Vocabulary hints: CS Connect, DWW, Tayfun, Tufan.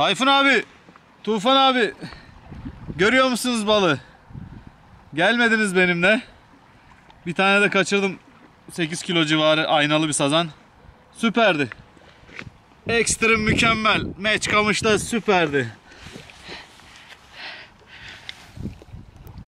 Tayfun abi, Tufan abi, görüyor musunuz balığı? Gelmediniz benimle. Bir tane de kaçırdım. 8 kilo civarı aynalı bir sazan. Süperdi. Ekstrem mükemmel. Meç kamışta süperdi.